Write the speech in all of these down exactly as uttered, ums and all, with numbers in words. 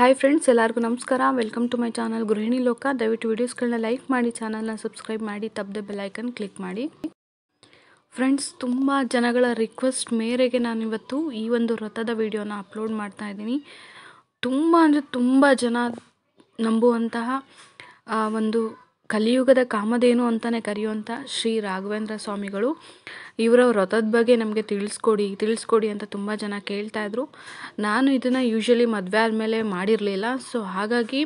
Hi friends एल्लारिगू नमस्कार welcome to my channel गृहिणी लोक दयविट्टु वीडियोसगळन्नु लाइक माडि चैनल सब्सक्राइब माडि तप्पदे बेल आइकन क्लिक माडि फ्रेंड्स तुम्बा जनगळ रिक्वेस्ट मेरेगे नानु इवत्तु ई ओंदु व्रतद विडियोन अपलोड माड्ता इद्दीनि। तुम्बा अंद्रे तुम्बा जन ನಂಬುವಂತಹ ಒಂದು ಕಲಿಯುಗದ ಕಾಮಧೇನು ಅಂತಾನೆ ಕರೆಯುವಂತ ಶ್ರೀ ರಾಘವೇಂದ್ರ ಸ್ವಾಮಿಗಳು ಇವರ ವ್ರತದ ಬಗ್ಗೆ ನಮಗೆ ತಿಳಿಸ್ಕೊಡಿ ತಿಳಿಸ್ಕೊಡಿ ಅಂತ ತುಂಬಾ ಜನ ಕೇಳ್ತಾ ಇದ್ರು। ನಾನು ಇದನ್ನ ಯೂಶುವಲಿ ಮದುವೆ ಆದಮೇಲೆ ಮಾಡಿರಲಿಲ್ಲ, ಸೋ ಹಾಗಾಗಿ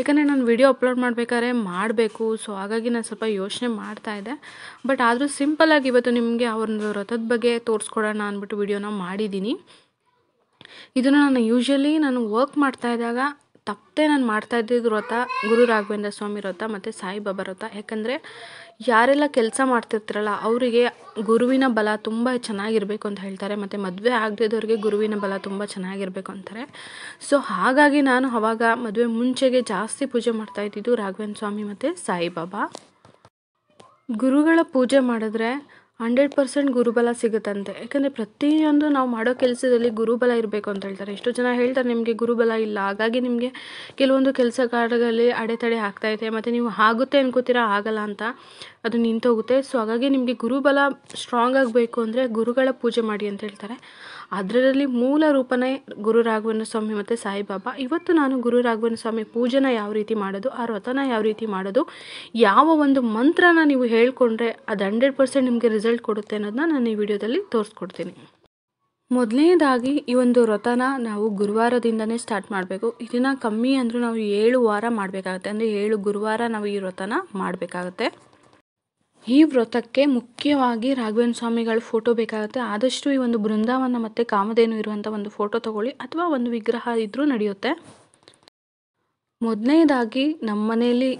ಯಾಕಂದ್ರೆ ನಾನು ವಿಡಿಯೋ ಅಪ್ಲೋಡ್ ಮಾಡಬೇಕಾದ್ರೆ ಮಾಡಬೇಕು, ಸೋ ಹಾಗಾಗಿ ನಾನು ಸ್ವಲ್ಪ ಯೋಚನೆ ಮಾಡ್ತಾ ಇದ್ದೆ। ಬಟ್ ಆದ್ರೂ ಸಿಂಪಲ್ ಆಗಿ ಇವತ್ತು ನಿಮಗೆ ಅವರ ವ್ರತದ ಬಗ್ಗೆ ತೋರಿಸ್ಕೊಡೋಣ ಅನ್ಬಿಟ್ಟು ವಿಡಿಯೋನ ಮಾಡಿದೀನಿ। ಇದನ್ನ ನಾನು ಯೂಶುವಲಿ ನಾನು ವರ್ಕ್ ಮಾಡ್ತಾ ಇದ್ದಾಗ ತಪ್ಪದೆ ನಾನು ಮಾಡ್ತಾ ಇದ್ದಿದ್ದು ವ್ರತ ಗುರು ರಾಘವೇಂದ್ರ ಸ್ವಾಮಿ ವ್ರತ ಮತ್ತು ಸಾಯಿಬಾಬಾ ವ್ರತ। ಯಾಕಂದರೆ ಯಾರೆಲ್ಲ ಕೆಲಸ ಮಾಡ್ತಿರ್ತಾರಲ್ಲ ಅವರಿಗೆ ಗುರುವಿನ ಬಲ ತುಂಬ ಚೆನ್ನಾಗಿರಬೇಕು ಅಂತ ಹೇಳ್ತಾರೆ, ಮತ್ತು ಮದುವೆ ಆಗದಿದ್ದವ್ರಿಗೆ ಗುರುವಿನ ಬಲ ತುಂಬ ಚೆನ್ನಾಗಿರಬೇಕು ಅಂತಾರೆ। ಸೊ ಹಾಗಾಗಿ ನಾನು ಅವಾಗ ಮದುವೆ ಮುಂಚೆಗೆ ಜಾಸ್ತಿ ಪೂಜೆ ಮಾಡ್ತಾ ಇದ್ದಿದ್ದು ರಾಘವೇಂದ್ರ ಸ್ವಾಮಿ ಮತ್ತು ಸಾಯಿಬಾಬಾ ಗುರುಗಳ ಪೂಜೆ ಮಾಡಿದ್ರೆ ಹಂಡ್ರೆಡ್ ಪರ್ಸೆಂಟ್ ಗುರುಬಲ ಸಿಗುತ್ತಂತೆ। ಯಾಕಂದರೆ ಪ್ರತಿಯೊಂದು ನಾವು ಮಾಡೋ ಕೆಲಸದಲ್ಲಿ ಗುರುಬಲ ಇರಬೇಕು ಅಂತ ಹೇಳ್ತಾರೆ। ಎಷ್ಟೋ ಜನ ಹೇಳ್ತಾರೆ ನಿಮಗೆ ಗುರುಬಲ ಇಲ್ಲ, ಹಾಗಾಗಿ ನಿಮಗೆ ಕೆಲವೊಂದು ಕೆಲಸ ಕಾರ್ಯಗಳಲ್ಲಿ ಅಡೆತಡೆ ಆಗ್ತಾಯಿದೆ, ಮತ್ತು ನೀವು ಆಗುತ್ತೆ ಅನ್ಕೋತೀರಾ ಆಗಲ್ಲ ಅಂತ ಅದು ನಿಂತೋಗುತ್ತೆ। ಸೊ ಹಾಗಾಗಿ ನಿಮಗೆ ಗುರುಬಲ ಸ್ಟ್ರಾಂಗ್ ಆಗಬೇಕು ಅಂದರೆ ಗುರುಗಳ ಪೂಜೆ ಮಾಡಿ ಅಂತ ಹೇಳ್ತಾರೆ। ಅದರಲ್ಲಿ ಮೂಲ ರೂಪನೇ ಗುರು ರಾಘವೇಂದ್ರ ಸ್ವಾಮಿ ಮತ್ತು ಸಾಯಿಬಾಬಾ। ಇವತ್ತು ನಾನು ಗುರು ರಾಘವೇಂದ್ರ ಸ್ವಾಮಿ ಪೂಜೆನ ಯಾವ ರೀತಿ ಮಾಡೋದು, ಆ ವ್ರತನ ಯಾವ ರೀತಿ ಮಾಡೋದು, ಯಾವ ಒಂದು ಮಂತ್ರನ ನೀವು ಹೇಳ್ಕೊಂಡ್ರೆ ಅದು ಹಂಡ್ರೆಡ್ ಪರ್ಸೆಂಟ್ ನಿಮಗೆ ರಿಸಲ್ಟ್ ಕೊಡುತ್ತೆ ಅನ್ನೋದನ್ನ ನಾನು ಈ ವಿಡಿಯೋದಲ್ಲಿ ತೋರಿಸ್ಕೊಡ್ತೀನಿ। ಮೊದಲನೇದಾಗಿ ಈ ಒಂದು ವ್ರತನ ನಾವು ಗುರುವಾರದಿಂದನೇ ಸ್ಟಾರ್ಟ್ ಮಾಡಬೇಕು। ಇದನ್ನು ಕಮ್ಮಿ ಅಂದರೂ ನಾವು ಏಳು ವಾರ ಮಾಡಬೇಕಾಗುತ್ತೆ, ಅಂದರೆ ಏಳು ಗುರುವಾರ ನಾವು ಈ ವ್ರತನ ಮಾಡಬೇಕಾಗುತ್ತೆ। ಈ ವ್ರತಕ್ಕೆ ಮುಖ್ಯವಾಗಿ ರಾಘವೇಂದ್ರ ಸ್ವಾಮಿಗಳ ಫೋಟೋ ಬೇಕಾಗುತ್ತೆ। ಆದಷ್ಟು ಈ ಒಂದು ಬೃಂದಾವನ ಮತ್ತು ಕಾಮಧೇನು ಇರುವಂಥ ಒಂದು ಫೋಟೋ ತಗೊಳ್ಳಿ, ಅಥವಾ ಒಂದು ವಿಗ್ರಹ ಇದ್ರೂ ನಡೆಯುತ್ತೆ। ಮೊದಲನೇದಾಗಿ ನಮ್ಮ ಮನೆಯಲ್ಲಿ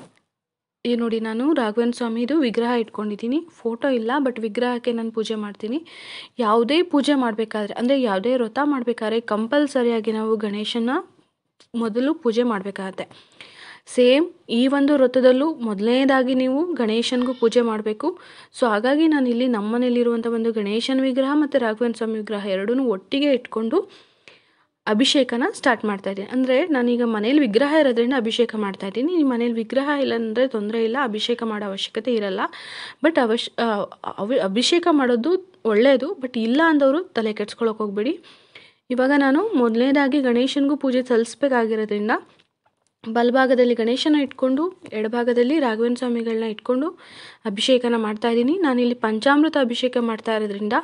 ಈ ನೋಡಿ ನಾನು ರಾಘವೇಂದ್ರ ಸ್ವಾಮಿದು ವಿಗ್ರಹ ಇಟ್ಕೊಂಡಿದ್ದೀನಿ, ಫೋಟೋ ಇಲ್ಲ, ಬಟ್ ವಿಗ್ರಹಕ್ಕೆ ನಾನು ಪೂಜೆ ಮಾಡ್ತೀನಿ। ಯಾವುದೇ ಪೂಜೆ ಮಾಡಬೇಕಾದ್ರೆ, ಅಂದರೆ ಯಾವುದೇ ವ್ರತ ಮಾಡಬೇಕಾದ್ರೆ ಕಂಪಲ್ಸರಿಯಾಗಿ ನಾವು ಗಣೇಶನ ಮೊದಲು ಪೂಜೆ ಮಾಡಬೇಕಾಗತ್ತೆ। ಸೇಮ್ ಈ ಒಂದು ವ್ರತದಲ್ಲೂ ಮೊದಲನೇದಾಗಿ ನೀವು ಗಣೇಶನಿಗೂ ಪೂಜೆ ಮಾಡಬೇಕು। ಸೊ ಹಾಗಾಗಿ ನಾನು ಇಲ್ಲಿ ನಮ್ಮ ಮನೆಯಲ್ಲಿರುವಂಥ ಒಂದು ಗಣೇಶನ ವಿಗ್ರಹ ಮತ್ತು ರಾಘವೇಂದ್ರ ಸ್ವಾಮಿ ವಿಗ್ರಹ ಎರಡೂ ಒಟ್ಟಿಗೆ ಇಟ್ಕೊಂಡು ಅಭಿಷೇಕನ ಸ್ಟಾರ್ಟ್ ಮಾಡ್ತಾಯಿದ್ದೀನಿ। ಅಂದರೆ ನಾನೀಗ ಮನೇಲಿ ವಿಗ್ರಹ ಇರೋದ್ರಿಂದ ಅಭಿಷೇಕ ಮಾಡ್ತಾಯಿದ್ದೀನಿ, ನಿಮ್ಮ ಮನೇಲಿ ವಿಗ್ರಹ ಇಲ್ಲ ಅಂದರೆ ತೊಂದರೆ ಇಲ್ಲ, ಅಭಿಷೇಕ ಮಾಡೋ ಅವಶ್ಯಕತೆ ಇರಲ್ಲ। ಬಟ್ ಅವಶ್ಯ ಅಭಿಷೇಕ ಮಾಡೋದು ಒಳ್ಳೆಯದು, ಬಟ್ ಇಲ್ಲ ಅಂದವರು ತಲೆ ಕೆಡ್ಸ್ಕೊಳಕ್ಕೆ ಹೋಗ್ಬೇಡಿ। ಇವಾಗ ನಾನು ಮೊದಲನೇದಾಗಿ ಗಣೇಶನಿಗೂ ಪೂಜೆ ಸಲ್ಲಿಸ್ಬೇಕಾಗಿರೋದ್ರಿಂದ ಬಲಭಾಗದಲ್ಲಿ ಗಣೇಶನ ಇಟ್ಕೊಂಡು ಎಡಭಾಗದಲ್ಲಿ ರಾಘವೇಂದ್ರ ಸ್ವಾಮಿಗಳನ್ನ ಇಟ್ಕೊಂಡು ಅಭಿಷೇಕನ ಮಾಡ್ತಾಯಿದ್ದೀನಿ। ನಾನಿಲ್ಲಿ ಪಂಚಾಮೃತ ಅಭಿಷೇಕ ಮಾಡ್ತಾ ಇರೋದ್ರಿಂದ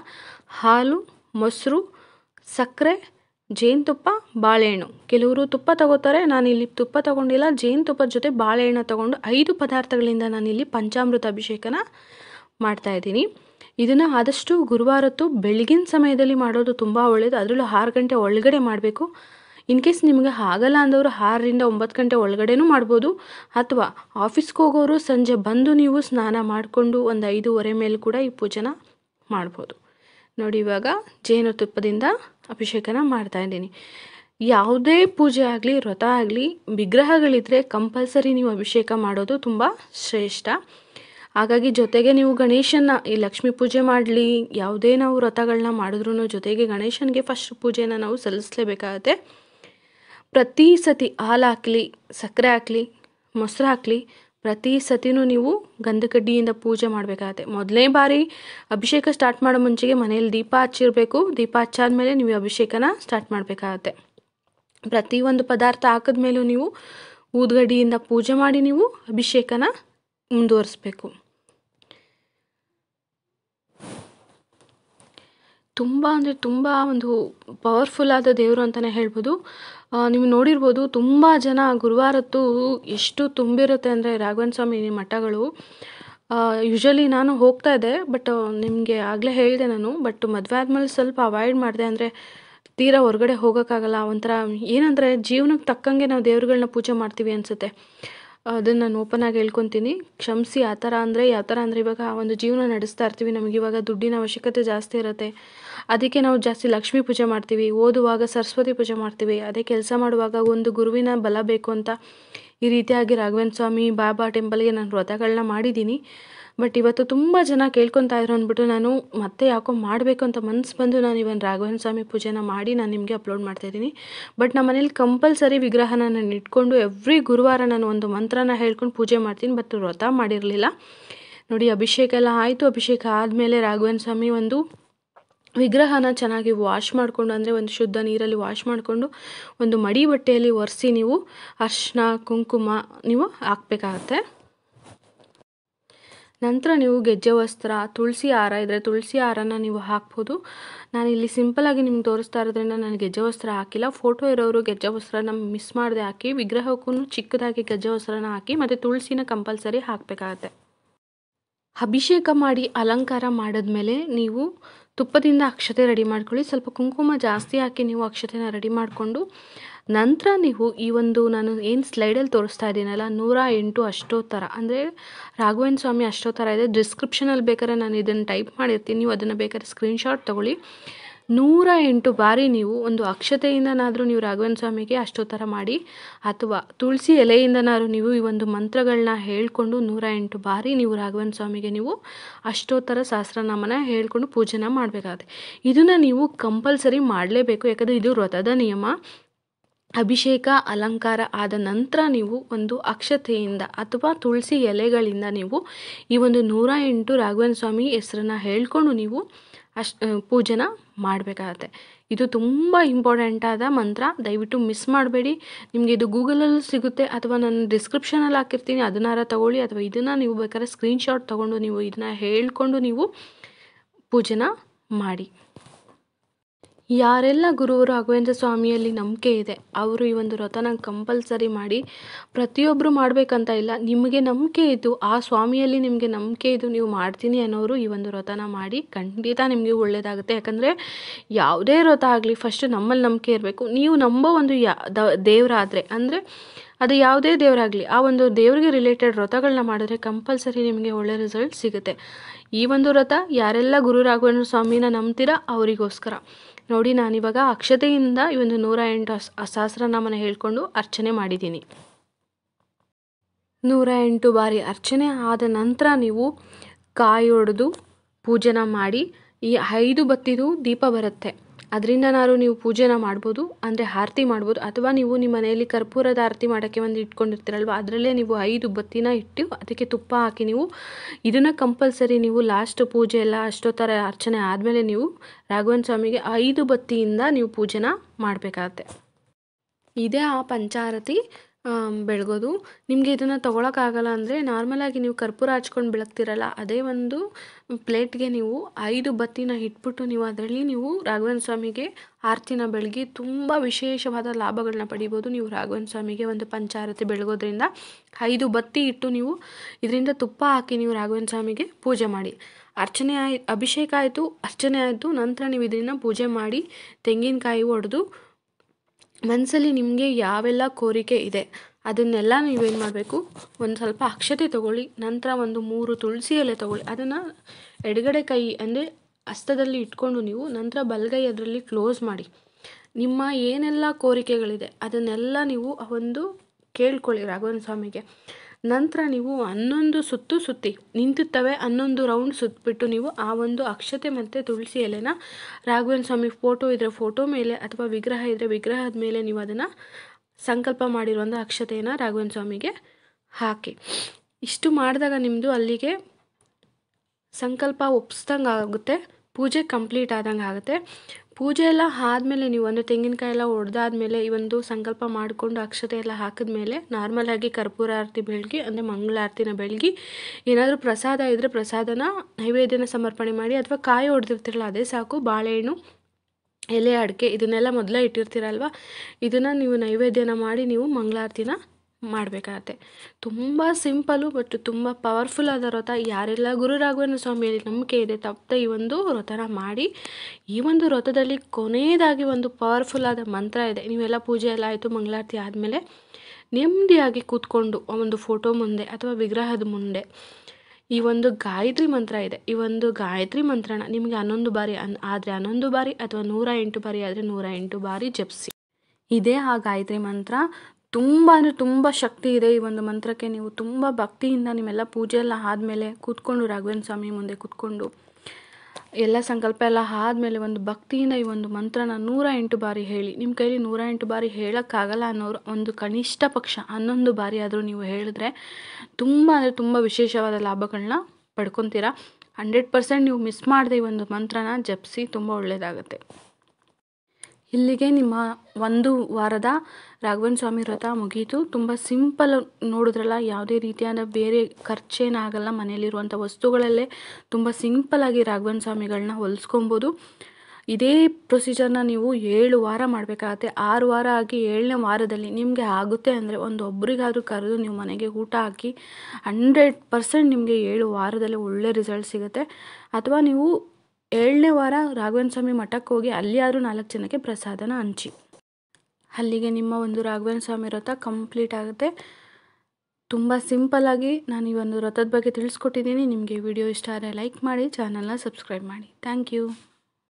ಹಾಲು, ಮೊಸರು, ಸಕ್ಕರೆ, ಜೇನುತುಪ್ಪ, ಬಾಳೆಹಣ್ಣು, ಕೆಲವರು ತುಪ್ಪ ತಗೋತಾರೆ, ನಾನಿಲ್ಲಿ ತುಪ್ಪ ತಗೊಂಡಿಲ್ಲ, ಜೇನುತುಪ್ಪದ ಜೊತೆ ಬಾಳೆಹಣ್ಣು ತಗೊಂಡು ಐದು ಪದಾರ್ಥಗಳಿಂದ ನಾನಿಲ್ಲಿ ಪಂಚಾಮೃತ ಅಭಿಷೇಕನ ಮಾಡ್ತಾಯಿದ್ದೀನಿ। ಇದನ್ನು ಆದಷ್ಟು ಗುರುವಾರತ್ತು ಬೆಳಗಿನ ಸಮಯದಲ್ಲಿ ಮಾಡೋದು ತುಂಬ ಒಳ್ಳೆಯದು, ಅದರಲ್ಲೂ ಆರು ಗಂಟೆ ಒಳಗಡೆ ಮಾಡಬೇಕು। ಇನ್ಕೇಸ್ ನಿಮಗೆ ಆಗಲ್ಲ ಅಂದವರು ಆರರಿಂದ ಒಂಬತ್ತು ಗಂಟೆ ಒಳಗಡೆನೂ ಮಾಡ್ಬೋದು, ಅಥವಾ ಆಫೀಸ್ಗೆ ಹೋಗೋರು ಸಂಜೆ ಬಂದು ನೀವು ಸ್ನಾನ ಮಾಡಿಕೊಂಡು ಒಂದು ಐದೂವರೆ ಮೇಲೆ ಕೂಡ ಈ ಪೂಜೆನ ಮಾಡ್ಬೋದು। ನೋಡಿ ಇವಾಗ ಜೇನುತುಪ್ಪದಿಂದ ಅಭಿಷೇಕನ ಮಾಡ್ತಾಯಿದ್ದೀನಿ। ಯಾವುದೇ ಪೂಜೆ ಆಗಲಿ ವ್ರತ ಆಗಲಿ ವಿಗ್ರಹಗಳಿದ್ದರೆ ಕಂಪಲ್ಸರಿ ನೀವು ಅಭಿಷೇಕ ಮಾಡೋದು ತುಂಬ ಶ್ರೇಷ್ಠ। ಹಾಗಾಗಿ ಜೊತೆಗೆ ನೀವು ಗಣೇಶನ ಈ ಲಕ್ಷ್ಮೀ ಪೂಜೆ ಮಾಡಲಿ, ಯಾವುದೇ ನಾವು ವ್ರತಗಳನ್ನ ಮಾಡಿದ್ರೂ ಜೊತೆಗೆ ಗಣೇಶನಿಗೆ ಫಸ್ಟ್ ಪೂಜೆನ ನಾವು ಸಲ್ಲಿಸಲೇಬೇಕಾಗತ್ತೆ। ಪ್ರತಿ ಸತಿ ಹಾಲು ಹಾಕಲಿ, ಸಕ್ಕರೆ ಹಾಕಲಿ, ಮೊಸರು ಹಾಕಲಿ, ಪ್ರತಿ ಸತಿನೂ ನೀವು ಗಂಧಕಡ್ಡಿಯಿಂದ ಪೂಜೆ ಮಾಡಬೇಕಾಗತ್ತೆ। ಮೊದಲನೇ ಬಾರಿ ಅಭಿಷೇಕ ಸ್ಟಾರ್ಟ್ ಮಾಡೋ ಮುಂಚೆಗೆ ಮನೆಯಲ್ಲಿ ದೀಪ ಹಚ್ಚಿರಬೇಕು, ದೀಪ ಹಚ್ಚಾದ್ಮೇಲೆ ನೀವು ಅಭಿಷೇಕನ ಸ್ಟಾರ್ಟ್ ಮಾಡಬೇಕಾಗತ್ತೆ। ಪ್ರತಿಯೊಂದು ಪದಾರ್ಥ ಹಾಕಿದ್ಮೇಲೂ ನೀವು ಊದ್ಗಡ್ಡಿಯಿಂದ ಪೂಜೆ ಮಾಡಿ ನೀವು ಅಭಿಷೇಕನ ಮುಂದುವರಿಸಬೇಕು। ತುಂಬ ಅಂದರೆ ತುಂಬ ಒಂದು ಪವರ್ಫುಲ್ ಆದ ದೇವರು ಅಂತಲೇ ಹೇಳ್ಬೋದು। ನೀವು ನೋಡಿರ್ಬೋದು ತುಂಬ ಜನ ಗುರುವಾರದ್ದು ಎಷ್ಟು ತುಂಬಿರುತ್ತೆ ಅಂದರೆ ರಾಘವೇಂದ್ರ ಸ್ವಾಮಿ ಮಠಗಳು। ಯೂಶ್ವಲಿ ನಾನು ಹೋಗ್ತಾ ಇದ್ದೆ, ಬಟ್ ನಿಮಗೆ ಆಗಲೇ ಹೇಳಿದೆ ನಾನು, ಬಟ್ ಮದುವೆ ಆದಮೇಲೆ ಸ್ವಲ್ಪ ಅವಾಯ್ಡ್ ಮಾಡಿದೆ, ಅಂದರೆ ತೀರಾ ಹೊರಗಡೆ ಹೋಗೋಕ್ಕಾಗಲ್ಲ, ಒಂಥರ ಏನಂದರೆ ಜೀವನಕ್ಕೆ ತಕ್ಕಂಗೆ ನಾವು ದೇವ್ರುಗಳನ್ನ ಪೂಜೆ ಮಾಡ್ತೀವಿ ಅನಿಸುತ್ತೆ, ಅದನ್ನು ನಾನು ಓಪನ್ ಆಗಿ ಹೇಳ್ಕೊತೀನಿ, ಕ್ಷಮಿಸಿ ಆ ಥರ. ಅಂದರೆ ಯಾವ ಥರ ಅಂದರೆ ಇವಾಗ ಒಂದು ಜೀವನ ನಡೆಸ್ತಾ ಇರ್ತೀವಿ, ನಮಗಿವಾಗ ದುಡ್ಡಿನ ಅವಶ್ಯಕತೆ ಜಾಸ್ತಿ ಇರುತ್ತೆ, ಅದಕ್ಕೆ ನಾವು ಜಾಸ್ತಿ ಲಕ್ಷ್ಮೀ ಪೂಜೆ ಮಾಡ್ತೀವಿ, ಓದುವಾಗ ಸರಸ್ವತಿ ಪೂಜೆ ಮಾಡ್ತೀವಿ, ಅದೇ ಕೆಲಸ ಮಾಡುವಾಗ ಒಂದು ಗುರುವಿನ ಬಲ ಬೇಕು ಅಂತ ಈ ರೀತಿಯಾಗಿ ರಾಘವೇಂದ್ರ ಸ್ವಾಮಿ ಬಾಬಾ ಟೆಂಪಲ್ಗೆ ನಾನು ವ್ರತಗಳನ್ನ ಮಾಡಿದ್ದೀನಿ। बट इवत्तु तुम्बा जन केळ्कोंता इद्रो अन्नबिट्टु नानु मत्ते याको ಮಾಡಬೇಕು ಅಂತ ಮನಸ್ ಬಂದು ನಾನು ಇವನ್ ರಾಘವೇಂದ್ರ ಸ್ವಾಮಿ ಪೂಜೆನ ಮಾಡಿ ನಾನು ನಿಮಗೆ ಅಪ್ಲೋಡ್ ಮಾಡ್ತಾ ಇದೀನಿ. ಬಟ್ ನಮ್ಮ ಮನೆಯಲ್ಲಿ ಕಂಪಲ್ಸರಿ ವಿಗ್ರಹನ ನಾನು ಇಟ್ಕೊಂಡು ಎವ್ರಿ ಗುರುವಾರ ನಾನು ಒಂದು ಮಂತ್ರನ ಹೇಳ್ಕೊಂಡು ಪೂಜೆ ಮಾಡ್ತೀನಿ. ಬಟ್ ವ್ರತ ಮಾಡಿರಲಿಲ್ಲ ನೋಡಿ. ಅಭಿಷೇಕ ಎಲ್ಲ ಆಯಿತು. ಅಭಿಷೇಕ ಆದಮೇಲೆ ರಾಘವೇಂದ್ರ ಸ್ವಾಮಿ ಒಂದು ವಿಗ್ರಹನ ಚೆನ್ನಾಗಿ ವಾಶ್ ಮಾಡ್ಕೊಂಡು, ಅಂದರೆ ಒಂದು ಶುದ್ಧ ನೀರಲ್ಲಿ ವಾಶ್ ಮಾಡಿಕೊಂಡು ಒಂದು ಮಡಿ ಬಟ್ಟೆಯಲ್ಲಿ ಒರೆಸಿ ನೀವು ಅರ್ಶಿನ ಕುಂಕುಮ ನೀವು ಹಾಕಬೇಕಾಗುತ್ತೆ. ನಂತರ ನೀವು ಗೆಜ್ಜೆ ವಸ್ತ್ರ, ತುಳಸಿ ಹಾರ ಇದ್ದರೆ ತುಳಸಿ ಹಾರನ ನೀವು ಹಾಕ್ಬೋದು. ನಾನು ಇಲ್ಲಿ ಸಿಂಪಲ್ಲಾಗಿ ನಿಮ್ಗೆ ತೋರಿಸ್ತಾ ಇರೋದ್ರಿಂದ ನಾನು ಗೆಜ್ಜೆ ವಸ್ತ್ರ ಹಾಕಿಲ್ಲ. ಫೋಟೋ ಇರೋರು ಗೆಜ್ಜೆ ವಸ್ತ್ರನ ಮಿಸ್ ಮಾಡದೆ ಹಾಕಿ. ವಿಗ್ರಹಕ್ಕೂ ಚಿಕ್ಕದಾಗಿ ಗೆಜ್ಜೆ ವಸ್ತ್ರನ ಹಾಕಿ ಮತ್ತು ತುಳಸಿನ ಕಂಪಲ್ಸರಿ ಹಾಕಬೇಕಾಗತ್ತೆ. ಅಭಿಷೇಕ ಮಾಡಿ ಅಲಂಕಾರ ಮಾಡಿದ್ಮೇಲೆ ನೀವು ತುಪ್ಪದಿಂದ ಅಕ್ಷತೆ ರೆಡಿ ಮಾಡ್ಕೊಳ್ಳಿ. ಸ್ವಲ್ಪ ಕುಂಕುಮ ಜಾಸ್ತಿ ಹಾಕಿ ನೀವು ಅಕ್ಷತೆನ ರೆಡಿ ಮಾಡಿಕೊಂಡು ನಂತರ ನೀವು ಈ ಒಂದು ನಾನು ಏನು ಸ್ಲೈಡಲ್ಲಿ ತೋರಿಸ್ತಾ ಇದ್ದೀನಲ್ಲ ನೂರ ಎಂಟು ಅಷ್ಟೋತ್ತರ, ಅಂದರೆ ರಾಘವೇಂದ್ರ ಸ್ವಾಮಿ ಅಷ್ಟೋತ್ತರ ಇದೆ. ಡಿಸ್ಕ್ರಿಪ್ಷನಲ್ಲಿ ಬೇಕಾದ್ರೆ ನಾನು ಇದನ್ನು ಟೈಪ್ ಮಾಡಿರ್ತೀನಿ, ನೀವು ಅದನ್ನು ಬೇಕಾದ್ರೆ ಸ್ಕ್ರೀನ್ಶಾಟ್ ತೊಗೊಳ್ಳಿ. ನೂರ ಎಂಟು ಬಾರಿ ನೀವು ಒಂದು ಅಕ್ಷತೆಯಿಂದನಾದರೂ ನೀವು ರಾಘವೇಂದ್ರ ಸ್ವಾಮಿಗೆ ಅಷ್ಟೋತ್ತರ ಮಾಡಿ, ಅಥವಾ ತುಳಸಿ ಎಲೆಯಿಂದನಾದರೂ ನೀವು ಈ ಒಂದು ಮಂತ್ರಗಳನ್ನ ಹೇಳಿಕೊಂಡು ನೂರ ಎಂಟು ಬಾರಿ ನೀವು ರಾಘವೇಂದ್ರ ಸ್ವಾಮಿಗೆ ನೀವು ಅಷ್ಟೋತ್ತರ ಸಹಸ್ರನಾಮನ ಹೇಳಿಕೊಂಡು ಪೂಜೆನ ಮಾಡಬೇಕಾಗುತ್ತೆ. ಇದನ್ನು ನೀವು ಕಂಪಲ್ಸರಿ ಮಾಡಲೇಬೇಕು, ಯಾಕಂದರೆ ಇದು ವ್ರತದ ನಿಯಮ. ಅಭಿಷೇಕ ಅಲಂಕಾರ ಆದ ನಂತರ ನೀವು ಒಂದು ಅಕ್ಷತೆಯಿಂದ ಅಥವಾ ತುಳಸಿ ಎಲೆಗಳಿಂದ ನೀವು ಈ ಒಂದು ನೂರ ಎಂಟು ರಾಘವೇಂದ್ರ ಸ್ವಾಮಿ ಹೆಸರನ್ನ ಹೇಳಿಕೊಂಡು ನೀವು ಅಷ್ಟು ಪೂಜೆನ ಮಾಡಬೇಕಾಗತ್ತೆ. ಇದು ತುಂಬ ಇಂಪಾರ್ಟೆಂಟ್ ಆದ ಮಂತ್ರ, ದಯವಿಟ್ಟು ಮಿಸ್ ಮಾಡಬೇಡಿ. ನಿಮಗೆ ಇದು ಗೂಗಲಲ್ಲೂ ಸಿಗುತ್ತೆ, ಅಥವಾ ನಾನು ಡಿಸ್ಕ್ರಿಪ್ಷನಲ್ಲಿ ಹಾಕಿರ್ತೀನಿ, ಅದನ್ನಾರ ತಗೊಳ್ಳಿ, ಅಥವಾ ಇದನ್ನು ನೀವು ಬೇಕಾದ್ರೆ ಸ್ಕ್ರೀನ್ಶಾಟ್ ತೊಗೊಂಡು ನೀವು ಇದನ್ನ ಹೇಳಿಕೊಂಡು ನೀವು ಪೂಜೆನ ಮಾಡಿ. ಯಾರೆಲ್ಲ ಗುರುವರು ರಾಘವೇಂದ್ರ ಸ್ವಾಮಿಯಲ್ಲಿ ನಂಬಿಕೆ ಇದೆ ಅವರು ಈ ಒಂದು ವ್ರತನ ಕಂಪಲ್ಸರಿ ಮಾಡಿ. ಪ್ರತಿಯೊಬ್ಬರು ಮಾಡಬೇಕಂತ ಇಲ್ಲ, ನಿಮಗೆ ನಂಬಿಕೆ ಇದ್ದು ಆ ಸ್ವಾಮಿಯಲ್ಲಿ ನಿಮಗೆ ನಂಬಿಕೆ ಇದ್ದು ನೀವು ಮಾಡ್ತೀನಿ ಅನ್ನೋರು ಈ ಒಂದು ವ್ರತನ ಮಾಡಿ, ಖಂಡಿತ ನಿಮಗೆ ಒಳ್ಳೆಯದಾಗುತ್ತೆ. ಯಾಕಂದರೆ ಯಾವುದೇ ವ್ರತ ಆಗಲಿ ಫಸ್ಟು ನಮ್ಮಲ್ಲಿ ನಂಬಿಕೆ ಇರಬೇಕು. ನೀವು ನಂಬೋ ಒಂದು ಯಾ ದೇವರಾದರೆ, ಅಂದರೆ ಅದು ಯಾವುದೇ ದೇವರಾಗಲಿ, ಆ ಒಂದು ದೇವರಿಗೆ ರಿಲೇಟೆಡ್ ವ್ರತಗಳನ್ನ ಮಾಡಿದ್ರೆ ಕಂಪಲ್ಸರಿ ನಿಮಗೆ ಒಳ್ಳೆ ರಿಸಲ್ಟ್ ಸಿಗುತ್ತೆ. ಈ ಒಂದು ವ್ರತ ಯಾರೆಲ್ಲ ಗುರು ರಾಘವೇಂದ್ರ ಸ್ವಾಮಿನ ನಂಬ್ತೀರಾ ಅವರಿಗೋಸ್ಕರ. ನೋಡಿ, ನಾನಿವಾಗ ಅಕ್ಷತೆಯಿಂದ ಈ ಒಂದು ನೂರ ಎಂಟು ಸಹಸ್ರನಾಮನ ಹೇಳ್ಕೊಂಡು ಅರ್ಚನೆ ಮಾಡಿದ್ದೀನಿ. ನೂರ ಎಂಟು ಬಾರಿ ಅರ್ಚನೆ ಆದ ನಂತರ ನೀವು ಕಾಯಿ ಒಡೆದು ಪೂಜೆನ ಮಾಡಿ. ಈ ಐದು ಬತ್ತಿದು ದೀಪ ಬರುತ್ತೆ, ಅದರಿಂದ ನಾನು ನೀವು ಪೂಜೆನ ಮಾಡ್ಬೋದು, ಅಂದರೆ ಆರತಿ ಮಾಡ್ಬೋದು. ಅಥವಾ ನೀವು ನಿಮ್ಮ ಮನೆಯಲ್ಲಿ ಕರ್ಪೂರದ ಆರತಿ ಮಾಡೋಕ್ಕೆ ಒಂದು ಇಟ್ಕೊಂಡಿರ್ತೀರಲ್ವ, ಅದರಲ್ಲೇ ನೀವು ಐದು ಬತ್ತಿನ ಇಟ್ಟು ಅದಕ್ಕೆ ತುಪ್ಪ ಹಾಕಿ ನೀವು ಇದನ್ನು ಕಂಪಲ್ಸರಿ ನೀವು ಲಾಸ್ಟ್ ಪೂಜೆ ಎಲ್ಲ ಅಷ್ಟೋತ್ತರ ಅರ್ಚನೆ ಆದಮೇಲೆ ನೀವು ರಾಘವೇಂದ್ರ ಸ್ವಾಮಿಗೆ ಐದು ಬತ್ತಿಯಿಂದ ನೀವು ಪೂಜೆನ ಮಾಡಬೇಕಾಗತ್ತೆ. ಇದೇ ಆ ಪಂಚಾರತಿ ಬೆಳಗೋದು. ನಿಮಗೆ ಇದನ್ನು ತೊಗೊಳಕ್ಕಾಗಲ್ಲ ಅಂದರೆ ನಾರ್ಮಲಾಗಿ ನೀವು ಕರ್ಪೂರ ಹಚ್ಕೊಂಡು ಬೆಳಗ್ತಿರಲ್ಲ, ಅದೇ ಒಂದು ಪ್ಲೇಟ್ಗೆ ನೀವು ಐದು ಬತ್ತಿನ ಇಟ್ಬಿಟ್ಟು ನೀವು ಅದರಲ್ಲಿ ನೀವು ರಾಘವೇಂದ್ರ ಸ್ವಾಮಿಗೆ ಆರತಿನ ಬೆಳಗಿ ತುಂಬ ವಿಶೇಷವಾದ ಲಾಭಗಳನ್ನ ಪಡಿಬೋದು. ನೀವು ರಾಘವೇಂದ್ರ ಸ್ವಾಮಿಗೆ ಒಂದು ಪಂಚಾರತಿ ಬೆಳಗೋದ್ರಿಂದ ಐದು ಬತ್ತಿ ಇಟ್ಟು ನೀವು ಇದರಿಂದ ತುಪ್ಪ ಹಾಕಿ ನೀವು ರಾಘವೇಂದ್ರ ಸ್ವಾಮಿಗೆ ಪೂಜೆ ಮಾಡಿ. ಅರ್ಚನೆ ಆಯ್ ಅಭಿಷೇಕ ಆಯಿತು, ಅರ್ಚನೆ ಆಯಿತು. ನಂತರ ನೀವು ಇದರಿಂದ ಪೂಜೆ ಮಾಡಿ ತೆಂಗಿನಕಾಯಿ ಒಡೆದು ಮನಸ್ಸಲ್ಲಿ ನಿಮಗೆ ಯಾವೆಲ್ಲ ಕೋರಿಕೆ ಇದೆ ಅದನ್ನೆಲ್ಲ ನೀವೇನು ಮಾಡಬೇಕು, ಒಂದು ಸ್ವಲ್ಪ ಅಕ್ಷತೆ ತೊಗೊಳ್ಳಿ, ನಂತರ ಒಂದು ಮೂರು ತುಳಸಿ ಎಲೆ ತೊಗೊಳ್ಳಿ. ಅದನ್ನು ಎಡಗಡೆ ಕೈ ಅಂದರೆ ಹಸ್ತದಲ್ಲಿ ಇಟ್ಕೊಂಡು ನೀವು ನಂತರ ಬಲಗೈ ಅದರಲ್ಲಿ ಕ್ಲೋಸ್ ಮಾಡಿ. ನಿಮ್ಮ ಏನೆಲ್ಲ ಕೋರಿಕೆಗಳಿದೆ ಅದನ್ನೆಲ್ಲ ನೀವು ಒಂದು ಕೇಳ್ಕೊಳ್ಳಿ ರಾಘವೇಂದ್ರ ಸ್ವಾಮಿಗೆ. ನಂತರ ನೀವು ಹನ್ನೊಂದು ಸುತ್ತು ಸುತ್ತಿ ನಿಂತಿರ್ತವೆ ಹನ್ನೊಂದು ರೌಂಡ್ ಸುತ್ತಿಬಿಟ್ಟು ನೀವು ಆ ಒಂದು ಅಕ್ಷತೆ ಮತ್ತು ತುಳಸಿ ಎಲೆನ ರಾಘವೇಂದ್ರ ಸ್ವಾಮಿ ಫೋಟೋ ಇದ್ದರೆ ಫೋಟೋ ಮೇಲೆ, ಅಥವಾ ವಿಗ್ರಹ ಇದ್ದರೆ ವಿಗ್ರಹದ ಮೇಲೆ ನೀವು ಅದನ್ನು ಸಂಕಲ್ಪ ಮಾಡಿರುವಂಥ ಅಕ್ಷತೆಯನ್ನು ರಾಘವೇಂದ್ರ ಸ್ವಾಮಿಗೆ ಹಾಕಿ. ಇಷ್ಟು ಮಾಡಿದಾಗ ನಿಮ್ಮದು ಅಲ್ಲಿಗೆ ಸಂಕಲ್ಪ ಒಪ್ಪಿಸ್ದಂಗೆ ಆಗುತ್ತೆ, ಪೂಜೆ ಕಂಪ್ಲೀಟ್ ಆದಂಗೆ ಆಗುತ್ತೆ. ಪೂಜೆ ಎಲ್ಲ ಆದಮೇಲೆ ನೀವು ಒಂದು ತೆಂಗಿನಕಾಯಿ ಎಲ್ಲ ಒಡೆದಾದ್ಮೇಲೆ ಈ ಒಂದು ಸಂಕಲ್ಪ ಮಾಡಿಕೊಂಡು ಅಕ್ಷತೆ ಎಲ್ಲ ಹಾಕಿದ್ಮೇಲೆ ನಾರ್ಮಲಾಗಿ ಕರ್ಪೂರ ಆರತಿ ಬೆಳಗಿ, ಅಂದರೆ ಮಂಗಳಾರತಿನ ಬೆಳಗಿ, ಏನಾದರೂ ಪ್ರಸಾದ ಇದ್ದರೆ ಪ್ರಸಾದನ ನೈವೇದ್ಯನ ಸಮರ್ಪಣೆ ಮಾಡಿ, ಅಥವಾ ಕಾಯಿ ಹೊಡೆದಿರ್ತಿರಲ್ಲ ಅದೇ ಸಾಕು. ಬಾಳೆಹಣ್ಣು, ಎಲೆ, ಅಡಿಕೆ ಇದನ್ನೆಲ್ಲ ಮೊದಲೇ ಇಟ್ಟಿರ್ತೀರಲ್ವ, ಇದನ್ನು ನೀವು ನೈವೇದ್ಯನ ಮಾಡಿ ನೀವು ಮಂಗಳಾರತಿನ ಮಾಡಬೇಕಾಗತ್ತೆ. ತುಂಬ ಸಿಂಪಲು ಬಟ್ ತುಂಬ ಪವರ್ಫುಲ್ ಆದ ವ್ರತ. ಯಾರೆಲ್ಲ ಗುರು ರಾಘವೇಂದ್ರ ಸ್ವಾಮಿಯಲ್ಲಿ ನಂಬಿಕೆ ಇದೆ ತಪ್ಪದೆ ಈ ಒಂದು ವ್ರತನ ಮಾಡಿ. ಈ ಒಂದು ವ್ರತದಲ್ಲಿ ಕೊನೆಯದಾಗಿ ಒಂದು ಪವರ್ಫುಲ್ ಆದ ಮಂತ್ರ ಇದೆ. ನೀವೆಲ್ಲ ಪೂಜೆ ಎಲ್ಲ ಆಯಿತು, ಮಂಗಳಾರತಿ ಆದಮೇಲೆ ನೆಮ್ಮದಿಯಾಗಿ ಕೂತ್ಕೊಂಡು ಒಂದು ಫೋಟೋ ಮುಂದೆ ಅಥವಾ ವಿಗ್ರಹದ ಮುಂದೆ ಈ ಒಂದು ಗಾಯತ್ರಿ ಮಂತ್ರ ಇದೆ. ಈ ಒಂದು ಗಾಯತ್ರಿ ಮಂತ್ರನ ನಿಮಗೆ ಹನ್ನೊಂದು ಬಾರಿ ಅನ್ ಆದರೆ ಹನ್ನೊಂದು ಬಾರಿ, ಅಥವಾ ನೂರ ಎಂಟು ಬಾರಿ ಆದರೆ ನೂರ ಎಂಟು ಬಾರಿ ಜಪಿಸಿ. ಇದೇ ಆ ಗಾಯತ್ರಿ ಮಂತ್ರ. ತುಂಬ ಅಂದರೆ ತುಂಬ ಶಕ್ತಿ ಇದೆ ಈ ಒಂದು ಮಂತ್ರಕ್ಕೆ. ನೀವು ತುಂಬ ಭಕ್ತಿಯಿಂದ ನಿಮ್ಮೆಲ್ಲ ಪೂಜೆ ಎಲ್ಲ ಆದಮೇಲೆ ಕೂತ್ಕೊಂಡು ರಾಘವೇಂದ್ರ ಸ್ವಾಮಿ ಮುಂದೆ ಕೂತ್ಕೊಂಡು ಎಲ್ಲ ಸಂಕಲ್ಪ ಎಲ್ಲ ಆದಮೇಲೆ ಒಂದು ಭಕ್ತಿಯಿಂದ ಈ ಒಂದು ಮಂತ್ರನ ನೂರ ಎಂಟು ಬಾರಿ ಹೇಳಿ. ನಿಮ್ಮ ಕೈಲಿ ನೂರ ಎಂಟು ಬಾರಿ ಹೇಳೋಕ್ಕಾಗಲ್ಲ ಅನ್ನೋರು ಒಂದು ಕನಿಷ್ಠ ಪಕ್ಷ ಹನ್ನೊಂದು ಬಾರಿ ಆದರೂ ನೀವು ಹೇಳಿದ್ರೆ ತುಂಬ ಅಂದರೆ ತುಂಬ ವಿಶೇಷವಾದ ಲಾಭಗಳನ್ನ ಪಡ್ಕೊತೀರಾ. ಹಂಡ್ರೆಡ್ ಪರ್ಸೆಂಟ್ ನೀವು ಮಿಸ್ ಮಾಡದೆ ಈ ಒಂದು ಮಂತ್ರನ ಜಪಿಸಿ, ತುಂಬ ಒಳ್ಳೆಯದಾಗುತ್ತೆ. ಇಲ್ಲಿಗೆ ನಿಮ್ಮ ಒಂದು ವಾರದ ರಾಘವೇಂದ್ರ ಸ್ವಾಮಿ ವ್ರತ ಮುಗೀತು. ತುಂಬ ಸಿಂಪಲ್ ನೋಡಿದ್ರಲ್ಲ, ಯಾವುದೇ ರೀತಿಯಾದ ಬೇರೆ ಖರ್ಚೇನಾಗಲ್ಲ, ಮನೆಯಲ್ಲಿರುವಂಥ ವಸ್ತುಗಳಲ್ಲೇ ತುಂಬ ಸಿಂಪಲ್ಲಾಗಿ ರಾಘವೇಂದ್ರ ಸ್ವಾಮಿಗಳನ್ನ ಹೊಲಿಸ್ಕೊಬೋದು. ಇದೇ ಪ್ರೊಸೀಜರ್ನ ನೀವು ಏಳು ವಾರ ಮಾಡಬೇಕಾಗತ್ತೆ. ಆರು ವಾರ ಆಗಿ ಏಳನೇ ವಾರದಲ್ಲಿ ನಿಮಗೆ ಆಗುತ್ತೆ ಅಂದರೆ ಒಂದು ಒಬ್ಬರಿಗಾದರೂ ಕರೆದು ನೀವು ಮನೆಗೆ ಊಟ ಹಾಕಿ, ಹಂಡ್ರೆಡ್ ಪರ್ಸೆಂಟ್ ನಿಮಗೆ ಏಳು ವಾರದಲ್ಲಿ ಒಳ್ಳೆ ರಿಸಲ್ಟ್ ಸಿಗುತ್ತೆ. ಅಥವಾ ನೀವು ಏಳನೇ ವಾರ ರಾಘವೇಂದ್ರ ಸ್ವಾಮಿ ಮಠಕ್ಕೆ ಹೋಗಿ ಅಲ್ಲಿ ಆದರೂ ನಾಲ್ಕು ಜನಕ್ಕೆ ಪ್ರಸಾದನ ಹಂಚಿ. ಅಲ್ಲಿಗೆ ನಿಮ್ಮ ಒಂದು ರಾಘವೇಂದ್ರ ಸ್ವಾಮಿ ವ್ರತ ಕಂಪ್ಲೀಟ್ ಆಗುತ್ತೆ. ತುಂಬ ಸಿಂಪಲ್ಲಾಗಿ ನಾನು ಈ ಒಂದು ವ್ರತದ ಬಗ್ಗೆ ತಿಳಿಸ್ಕೊಟ್ಟಿದ್ದೀನಿ. ನಿಮಗೆ ವಿಡಿಯೋ ಇಷ್ಟ ಆದರೆ ಲೈಕ್ ಮಾಡಿ, ಚಾನಲ್ನ ಸಬ್ಸ್ಕ್ರೈಬ್ ಮಾಡಿ. Thank you.